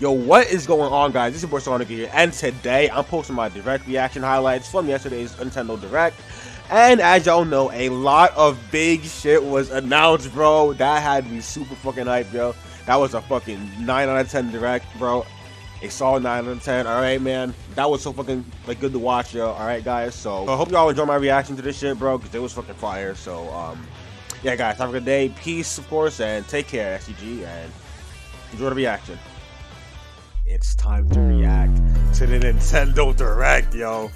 Yo, what is going on, guys? This is your boy Sonic here, and today I'm posting my direct reaction highlights from yesterday's Nintendo Direct. And as y'all know, a lot of big shit was announced, bro. That had me super fucking hyped, yo. That was a fucking 9 out of 10 direct, bro. A solid 9 out of 10, alright, man. That was so fucking, like, good to watch, yo, alright, guys. So I hope y'all enjoy my reaction to this shit, bro, because it was fucking fire. So, yeah, guys, have a good day. Peace, of course, and take care, SCG, and enjoy the reaction. It's time to react to the Nintendo Direct, yo.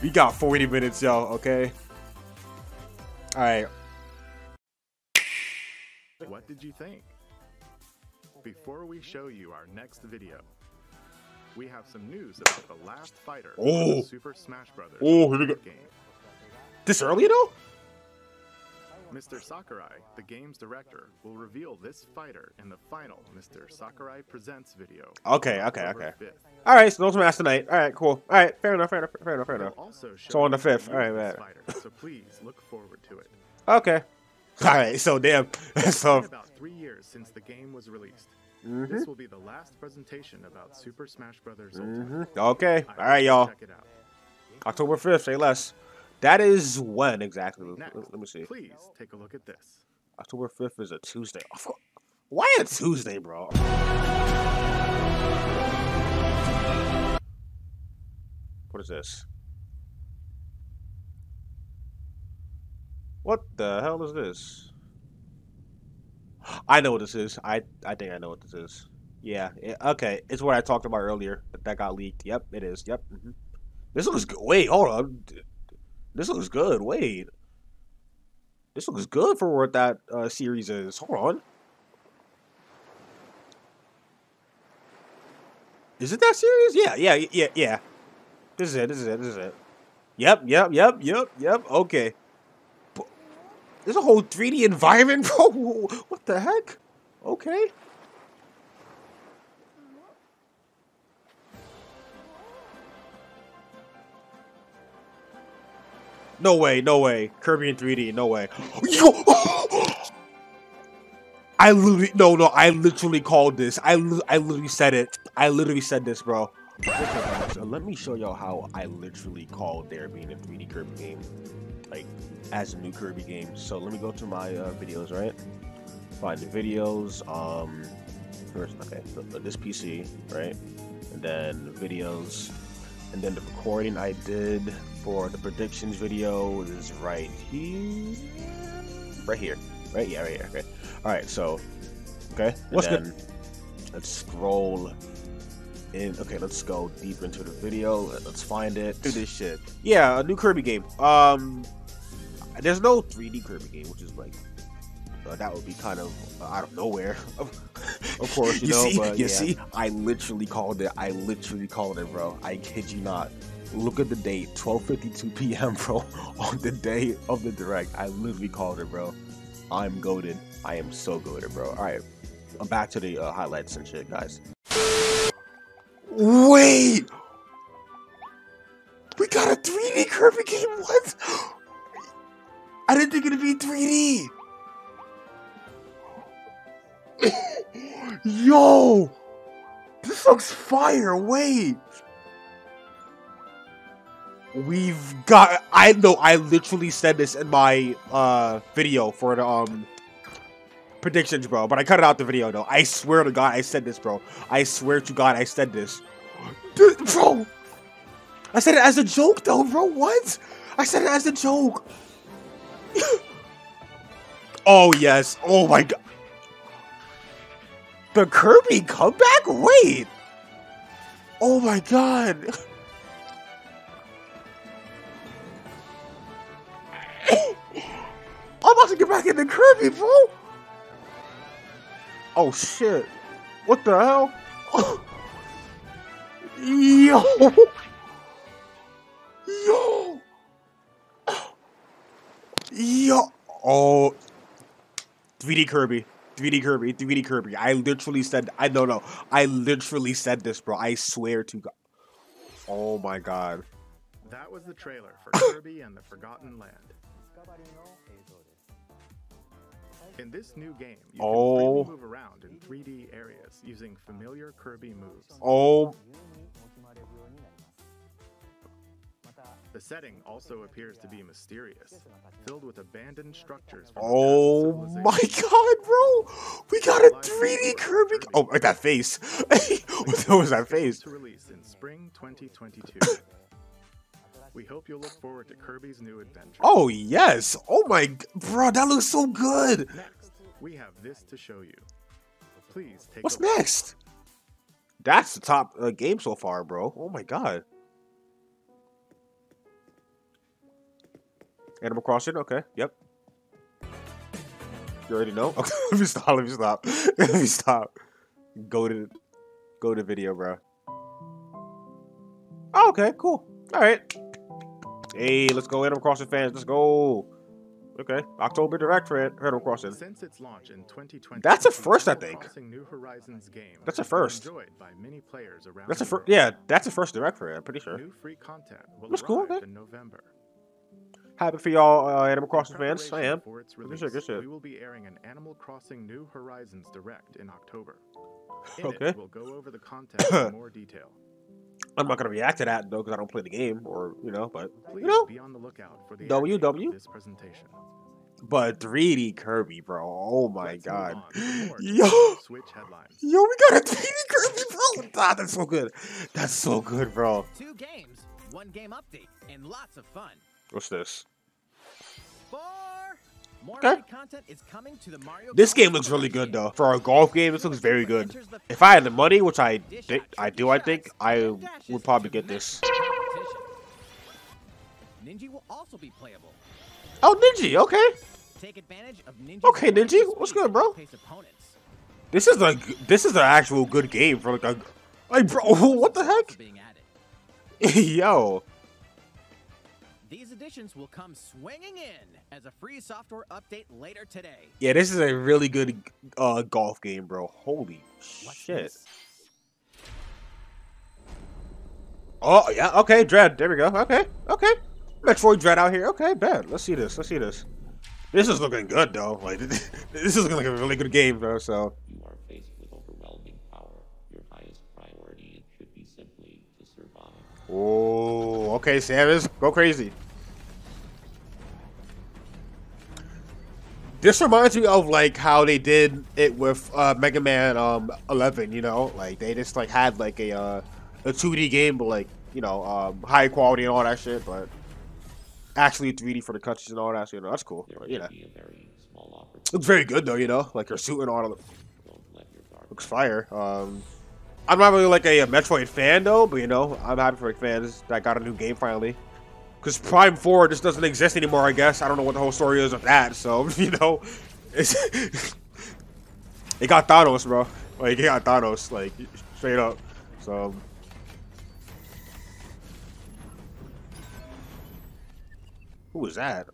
We got 40 minutes, yo, okay? Alright. What did you think? Before we show you our next video, we have some news about the last fighter of the Super Smash Brothers game. This early, though? Mr. Sakurai, the game's director, will reveal this fighter in the final Mr. Sakurai Presents video. Okay. All right, so those matches tonight. All right, cool. All right, fair enough. So on the 5th. All right, man. So please look forward to it. Okay. All right, so damn. So about 3 years since the game was released. This will be the last presentation about Super Smash Brothers Ultimate. Okay. All right, y'all. October 5th, say less. That is when exactly? Next, let me see. Please take a look at this. October 5th is a Tuesday. Why a Tuesday, bro? What is this? What the hell is this? I know what this is. I think I know what this is. Yeah. Okay. It's what I talked about earlier. That got leaked. Yep. It is. Yep. This looks good. Wait. Hold on. This looks good. Wait, this looks good for what that series is. Hold on, is it that series? Yeah. This is it. Yep. Okay. But there's a whole 3D environment, bro. What the heck? Okay. No way. Kirby in 3D, no way. Yo! I literally called this. I literally said it. I literally said this, bro. So let me show y'all how I literally called there being a 3D Kirby game, like, as a new Kirby game. So let me go to my videos, right? Find the videos. First, okay, this PC, right? And then the videos. And then the recording I did for the predictions video is right here. Okay. All right. So, okay. What's good? Let's scroll in. Okay. Let's go deep into the video. Let's find it. Do this shit. Yeah. A new Kirby game. There's no 3D Kirby game, which is like, that would be kind of out of nowhere. Of course, you know, see, but you see, I literally called it, bro. I kid you not. Look at the date, 12:52 p.m., bro, on the day of the direct. I literally called it, bro. I'm goated. I am so goated, bro. All right, I'm back to the highlights and shit, guys. Wait, we got a 3D Kirby game. What? I didn't think it'd be 3D. Yo, this looks fire. Wait, we've got, I know, I literally said this in my video for the predictions, bro, but I cut it out the video though. I swear to God, I said this, bro. I swear to God, I said this. Dude, bro, I said it as a joke though, bro. What? I said it as a joke. Oh yes. Oh my God. The Kirby comeback? Wait! Oh my God! I'm about to get back into Kirby, bro! Oh shit. What the hell? Yo! Oh. 3D Kirby. I literally said, I don't know. I literally said this, bro. I swear to God. Oh my God. That was the trailer for Kirby and the Forgotten Land. In this new game, you can freely move around in 3D areas using familiar Kirby moves. The setting also appears to be mysterious, filled with abandoned structures. Oh my god, bro! We got a 3D Kirby. Oh, like that face. What was that face? To release in spring 2022. We hope you'll look forward to Kirby's new adventure. Oh yes! Oh my, bro, that looks so good. Next, we have this to show you. Please take. What's next? That's the top game so far, bro. Oh my god. Animal Crossing, okay, yep. You already know? Okay, let me stop. Go to video, bro. Oh, okay, cool. All right. Hey, let's go, Animal Crossing fans, let's go. Okay, October Direct for Animal Crossing. Since its launch in 2020, that's a first, I think. New Horizons game that's a first. By many players around yeah, that's a first Direct for it, I'm pretty sure. New free content will that's cool, okay. In November. Happy for y'all, Animal Crossing fans. I am. We will be airing an Animal Crossing New Horizons Direct in October. Okay. We'll go over the content in more detail. I'm not gonna react to that though, because I don't play the game, or you know, but you know. Be on the lookout for the this presentation. But 3D Kirby, bro. Oh my god. Yo. Switch headlines. Yo, we got a 3D Kirby, bro. Ah, that's so good. That's so good, bro. 2 games, 1 game update, and lots of fun. What's this? Okay. This game looks really good though. For a golf game, this looks very good. If I had the money, which I think I would probably get this. Ninji will also be playable. Oh, Ninji, okay. Take advantage of Ninji. Okay, Ninji, what's good, bro? This is like an actual good game for like a bro, what the heck? Yo. These additions will come swinging in as a free software update later today. Yeah, this is a really good golf game, bro. Holy shit. Oh, yeah. Okay, Dread. There we go. Okay. Okay. Metroid Dread out here. Okay, bad. Let's see this. Let's see this. This is looking good, though. Like, this is looking like a really good game, bro, so. You are faced with overwhelming power. Your highest priority should be simply to survive. Oh, okay, Samus. Go crazy. This reminds me of like how they did it with Mega Man 11, you know, like they just like had like a 2D game, but like you know high quality and all that shit, but actually 3D for the cutscenes and all that shit. You know, that's cool. But, you know, looks very good though, you know, like you're shooting on it. Looks fire. I'm not really like a Metroid fan though, but you know I'm happy for fans that got a new game finally. Because Prime 4 just doesn't exist anymore, I guess. I don't know what the whole story is of that, so, you know. It got Thanos, bro. Like, it got Thanos, like, straight up. So. Who was that?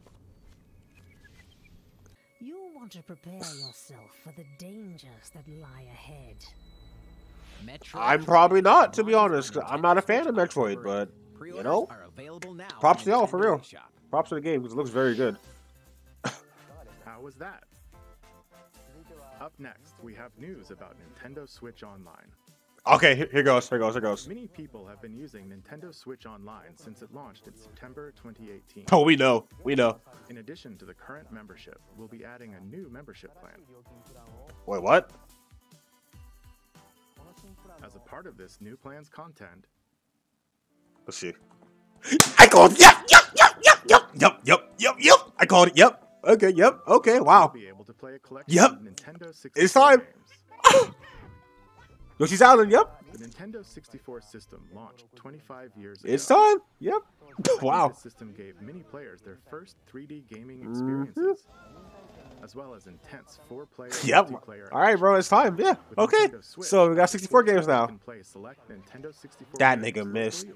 You want to prepare yourself for the dangers that lie ahead. I'm probably not, to be honest. I'm not a fan of Metroid, but. You know, props to y'all for real. Props to the game because it looks very good. How was that? Up next, we have news about Nintendo Switch Online. Okay, here goes. Many people have been using Nintendo Switch Online since it launched in September 2018. Oh, we know. In addition to the current membership, we'll be adding a new membership plan. Wait, what? As a part of this new plan's content. Let's see. I called. Yep. I called it. Yep. Okay. Yep. Okay. Wow. Yep. It's time. Yoshi's Island. Yep. The Nintendo 64 system launched 25 years ago. It's time. Yep. Wow. This system gave many players their first 3D gaming experiences, as well as intense 4-player. Yep. All right, bro. It's time. Yeah. Okay. So we got 64 games now. That nigga missed.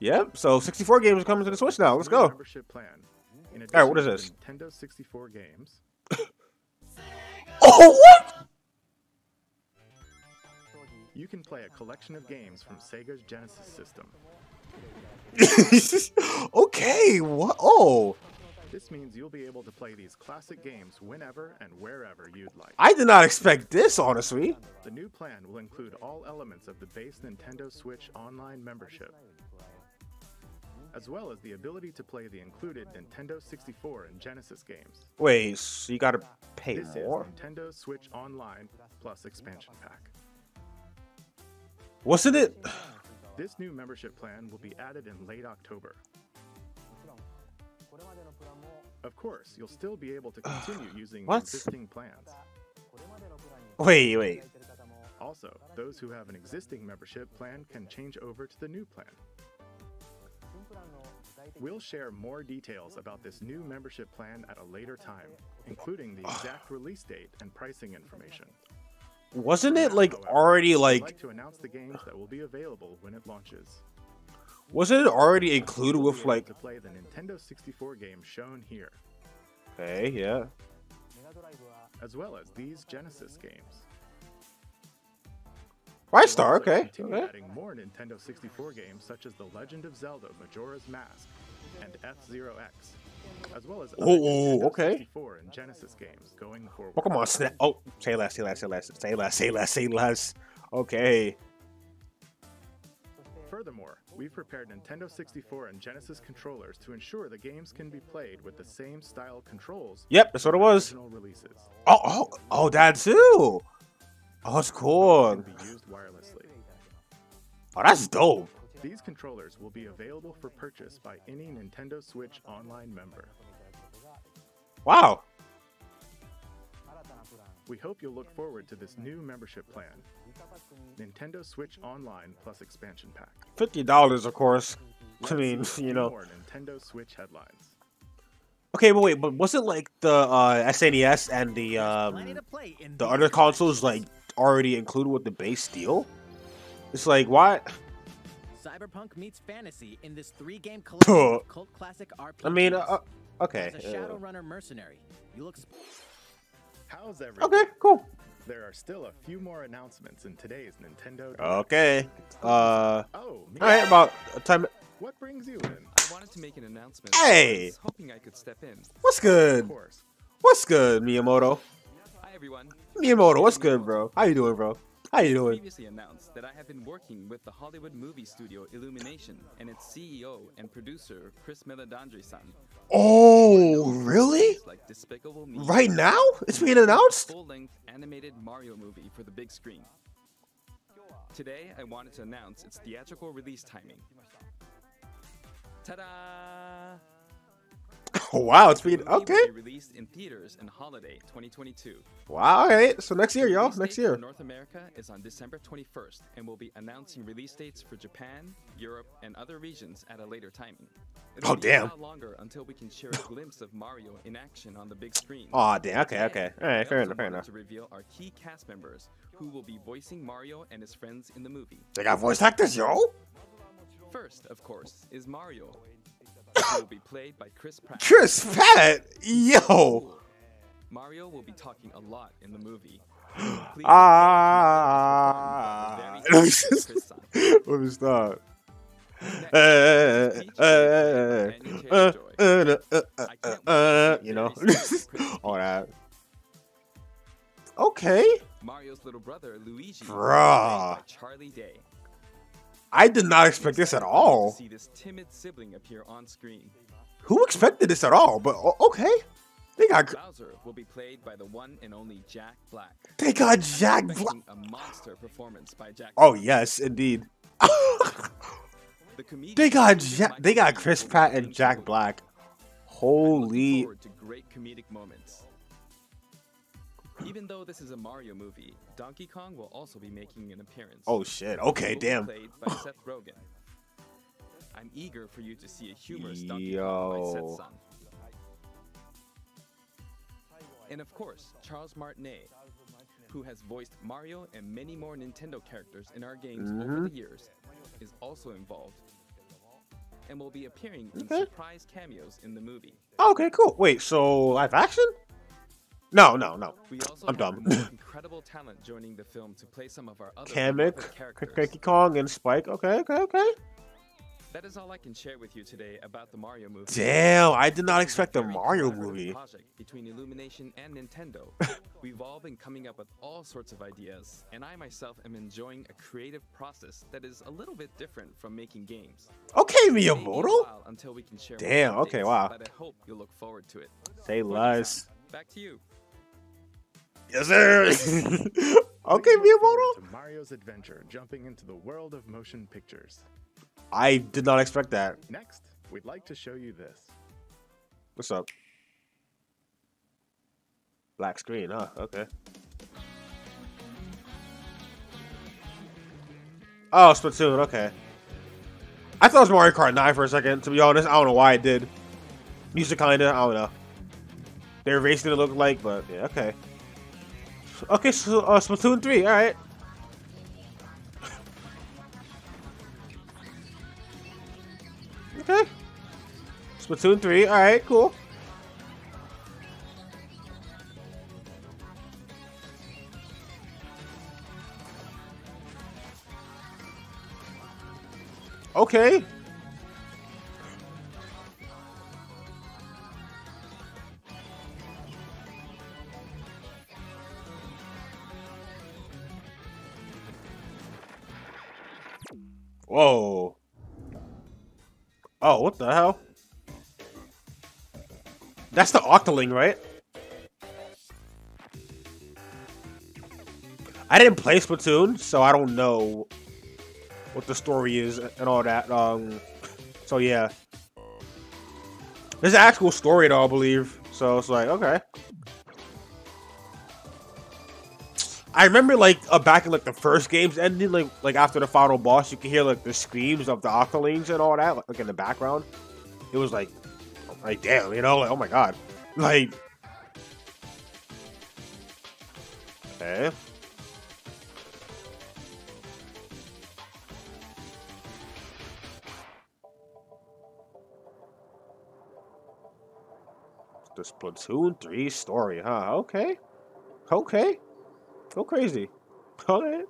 Yep. So 64 games are coming to the Switch now. Let's go. All right. What is this? Nintendo 64 games. Oh, what? You can play a collection of games from Sega's Genesis system. Okay. What? Oh. This means you'll be able to play these classic games whenever and wherever you'd like. I did not expect this, honestly. The new plan will include all elements of the base Nintendo Switch Online membership, as well as the ability to play the included Nintendo 64 and Genesis games. Wait, so you gotta pay more? This is Nintendo Switch Online Plus Expansion Pack. Wasn't it? This new membership plan will be added in late October. Of course, you'll still be able to continue using existing plans. Wait. Also, those who have an existing membership plan can change over to the new plan. We'll share more details about this new membership plan at a later time, including the exact release date and pricing information. Wasn't it like already like to announce the games that will be available when it launches? Wasn't it already included with like to play the Nintendo 64 game shown here? Hey, yeah. As well as these Genesis games. Star, okay. Adding more Nintendo 64 games such as The Legend of Zelda, Majora's Mask, and F-Zero X, as well as Nintendo 64 and Genesis games going forward. Pokemon Snap. Oh, say less. Okay. Furthermore, we've prepared Nintendo 64 and Genesis controllers to ensure the games can be played with the same style controls. Yep, that's what it was. Releases. Oh, that too. Oh, that's cool. Can be used wirelessly. Oh, that's dope. These controllers will be available for purchase by any Nintendo Switch Online member. Wow. We hope you'll look forward to this new membership plan. Nintendo Switch Online Plus Expansion Pack. $50, of course. I mean, you know. More Nintendo Switch headlines. Okay, but wait, but wasn't like the SNES and the other consoles like already included with the base deal? It's like, what? Cyberpunk meets fantasy in this three-game collection of cult classic RPGs. I mean, okay. As a Shadowrunner mercenary, you look. How's everything? Okay, cool. There are still a few more announcements in today's Nintendo Direct. Okay. Alright, about time. What brings you in? I wanted to make an announcement. Hey. I was hoping I could step in. What's good? What's good, Miyamoto? Hi everyone. Miyamoto, what's good, bro? How you doing, bro? How you doing? Previously announced that I have been working with the Hollywood movie studio Illumination and its CEO and producer Chris Meledandri-san. Oh, really? Like Despicable Me. Right now? It's being announced? Full-length animated Mario movie for the big screen. Today, I wanted to announce its theatrical release timing. Ta-da! Oh, wow, it's being okay. Released in theaters in holiday 2022. Wow, all right. So next year, y'all. Next year. North America is on December 21st, and we'll be announcing release dates for Japan, Europe, and other regions at a later timing. Oh, damn. It'll be a lot longer until we can share a glimpse of Mario in action on the big screen. Oh, damn. Okay. All right, fair enough. To reveal our key cast members who will be voicing Mario and his friends in the movie. They got voice actors, yo. First, of course, is Mario. Will be played by Chris Pratt. Chris Pratt, yo. Mario will be talking a lot in the movie. Let me stop. You know, all that. Okay. Mario's little brother Luigi. Bruh. Charlie Day. I did not expect this at all. See this timid sibling appear on screen. Who expected this at all? But okay, they got. Bowser will be played by the one and only Jack Black. They got Jack Black. A monster performance by Jack. Oh yes, indeed. They got Chris Pratt and Jack Black. Holy. To great comedic moments. Even though this is a Mario movie, Donkey Kong will also be making an appearance. Oh shit, okay, damn. Played by Seth Rogen. I'm eager for you to see a humorous Donkey Kong by Seth-san. And of course, Charles Martinet, who has voiced Mario and many more Nintendo characters in our games over the years, is also involved and will be appearing in surprise cameos in the movie. Oh, okay, cool. Wait, so live action? No. We also I'm dumb. Incredible talent joining the film to play some of our other Kamek, Donkey Kong, and Spike. Okay. That is all I can share with you today about the Mario movie. Damn, I did not expect a Mario movie. Between Illumination and Nintendo, we've all been coming up with all sorts of ideas, and I myself am enjoying a creative process that is a little bit different from making games. Okay, Miyamoto. Until we can share. Damn. Okay. Wow. But I hope you'll look forward to it. Say less. Back to you. Yes, sir. Okay, Miyamoto. Mario's adventure, jumping into the world of motion pictures. I did not expect that. Next, we'd like to show you this. What's up? Black screen, huh? Okay. Oh, Splatoon, okay. I thought it was Mario Kart 9 for a second, to be honest. I don't know why I did. Music kinda, I don't know. They're racing it looked like, but yeah, okay. Okay, so Splatoon 3, alright. Okay. Splatoon 3, alright, cool. Okay. Whoa. Oh, what the hell? That's the Octoling, right? I didn't play Splatoon, so I don't know what the story is and all that. So yeah, there's an actual story, though, I believe. So it's like, okay. I remember, like, back in like the first game's ending, like after the final boss, you can hear like the screams of the Octolings and all that, like in the background. It was like damn, you know, like oh my god, like okay. The Splatoon 3 story, huh? Okay. Okay. Go crazy. Alright.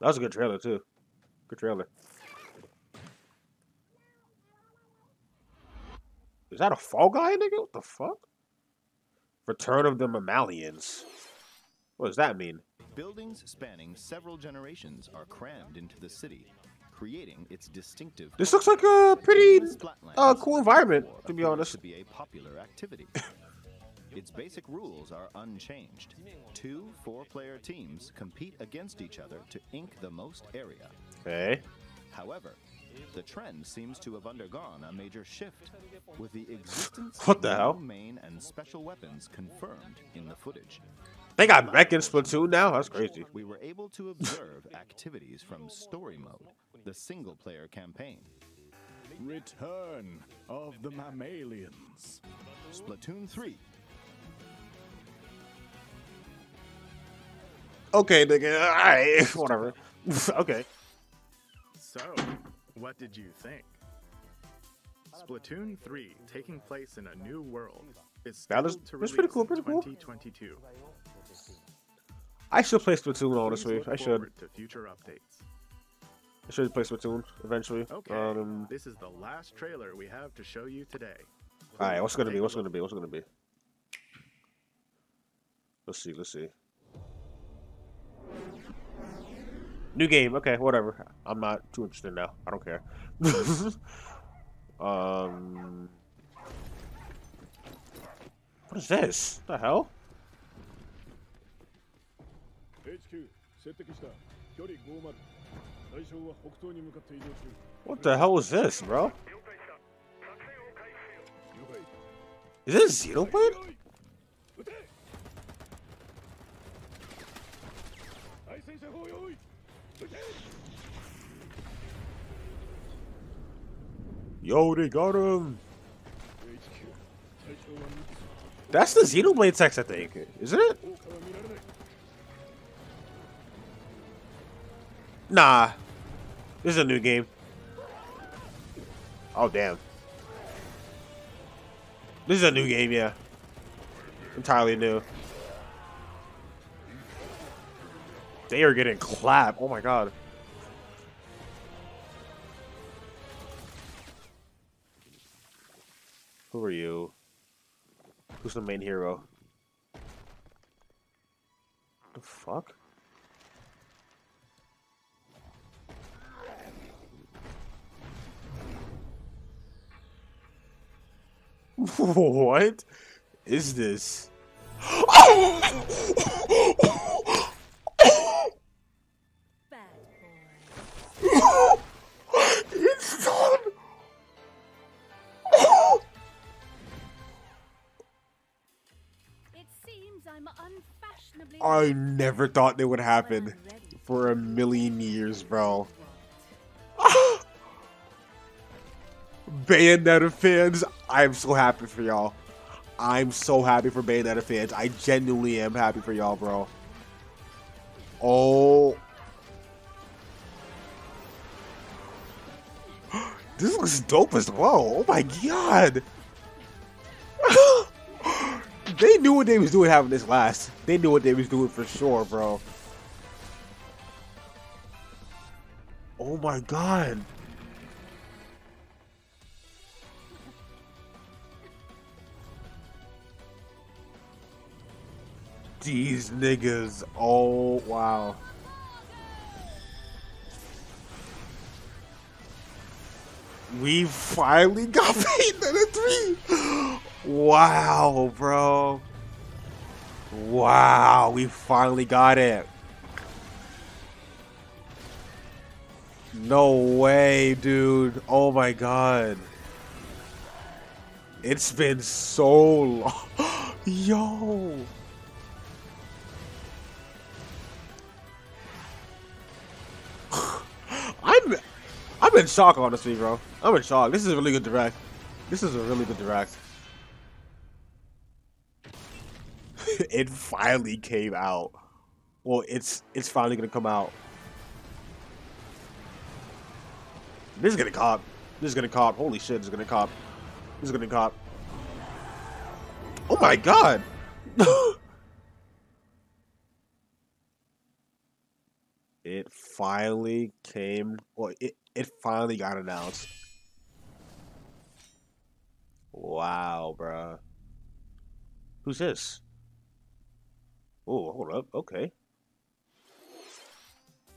That was a good trailer, too. Good trailer. Is that a Fall Guy, nigga? What the fuck? Return of the Mammalians. What does that mean? Buildings spanning several generations are crammed into the city, creating its distinctive. This looks like a pretty cool environment, to be honest. To be a popular activity. Its basic rules are unchanged. 2 four-player teams compete against each other to ink the most area. Okay. However, the trend seems to have undergone a major shift, with the existence what the hell? Of new main and special weapons confirmed in the footage. They got back in Splatoon now? That's crazy. We were able to observe activities from Story Mode, the single-player campaign. Return of the Mammalians. Splatoon 3. Okay, nigga. All right, whatever. Okay. So, what did you think? Splatoon 3 taking place in a new world. That's pretty cool. Pretty cool. 2022. I should play Splatoon, honestly. I should. I should play Splatoon eventually. Okay. This is the last trailer we have to show you today. All right. What's gonna be? What's gonna be? What's gonna be? Let's see. Let's see. New game, okay, whatever. I'm not too interested now. I don't care. What is this? What the hell? What the hell is this, bro? Is this Xenoblade? Yo, they got him. That's the Xenoblade text, I think, isn't it? Nah, this is a new game. Oh damn, this is a new game, yeah, entirely new. They are getting clapped. Oh my god. Who's the main hero? The fuck? What is this? I never thought that would happen for a million years, bro. Bayonetta fans, I'm so happy for y'all. I'm so happy for Bayonetta fans. I genuinely am happy for y'all, bro. Oh. This looks dope as well. Oh my god. They knew what they was doing having this last. They knew what they was doing for sure, bro. Oh my god. These niggas. Oh, wow. We finally got Bayonetta 3. Wow, bro. Wow, we finally got it. No way, dude. Oh my god. It's been so long. Yo. I'm in shock, honestly, bro. I'm in shock. This is a really good direct. This is a really good direct. It finally came out. Well, it's finally gonna come out. This is gonna cop. This is gonna cop. Holy shit, this is gonna cop. This is gonna cop. Oh my god! It finally came. Well, it finally got announced. Wow, bruh. Who's this? Oh, hold up. Okay.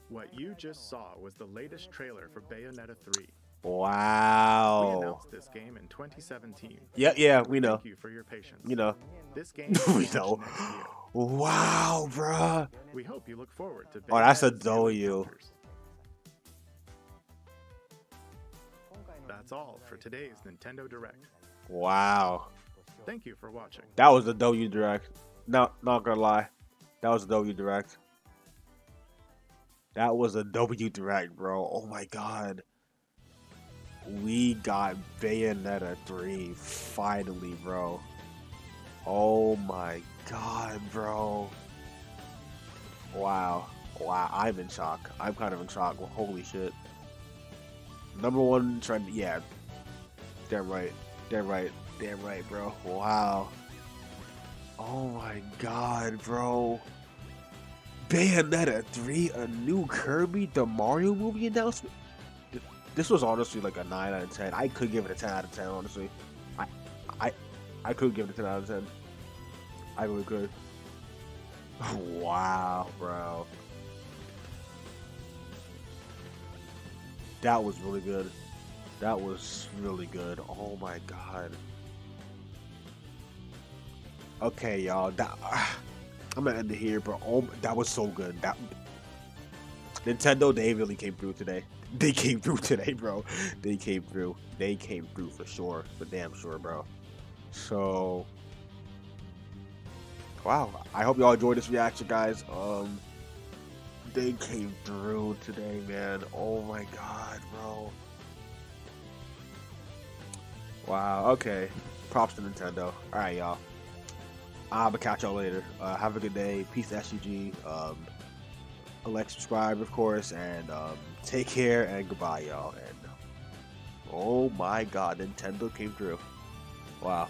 What you just saw was the latest trailer for Bayonetta 3. Wow. We announced this game in 2017. Yeah, yeah, we know. Thank you for your patience. You know. This game we know. Wow, bruh. We hope you look forward to Bayonetta. Oh, that's a W. That's all for today's Nintendo Direct. Wow. Thank you for watching. That was a W Direct. No, not gonna lie. That was a W Direct. That was a W Direct, bro. Oh my god. We got Bayonetta 3 finally, bro. Oh my god, bro. Wow. Wow, I'm in shock. I'm kind of in shock. Well, holy shit. #1 trend. Yeah. Damn right. Damn right. Damn right, bro. Wow. Oh my god, bro. Bayonetta 3, a new Kirby, the Mario movie announcement? This was honestly like a 9 out of 10. I could give it a 10 out of 10, honestly. I could give it a 10 out of 10. I really could. Wow, bro. That was really good. That was really good. Oh my god. Okay, y'all. I'm gonna end it here, but oh, that was so good. That Nintendo, they really came through today. They came through today, bro. They came through. They came through for sure, for damn sure, bro. So, wow. I hope y'all enjoyed this reaction, guys. They came through today, man. Oh my god, bro. Wow. Okay. Props to Nintendo. All right, y'all. I'ma catch y'all later. Have a good day. Peace, SUG. Like, subscribe, of course, and take care and goodbye, y'all. And oh my God, Nintendo came through. Wow.